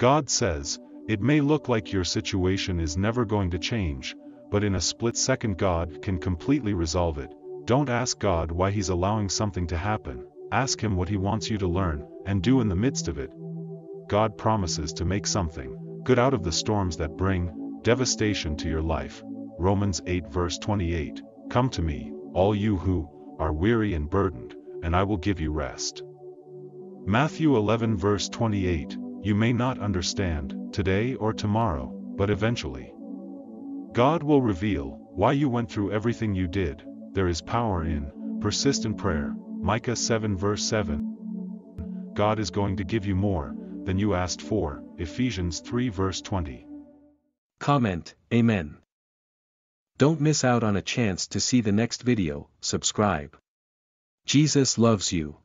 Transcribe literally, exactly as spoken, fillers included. God says, it may look like your situation is never going to change, but in a split second God can completely resolve it. Don't ask God why He's allowing something to happen. Ask Him what He wants you to learn and do in the midst of it. God promises to make something good out of the storms that bring devastation to your life. Romans eight verse twenty-eight, "Come to me, all you who are weary and burdened, and I will give you rest." Matthew eleven verse twenty-eight, "You may not understand today or tomorrow, but eventually." God will reveal why you went through everything you did. There is power in persistent prayer. Micah seven verse seven, "God is going to give you more than you asked for." Ephesians three verse twenty. Comment, Amen. Don't miss out on a chance to see the next video. Subscribe. Jesus loves you.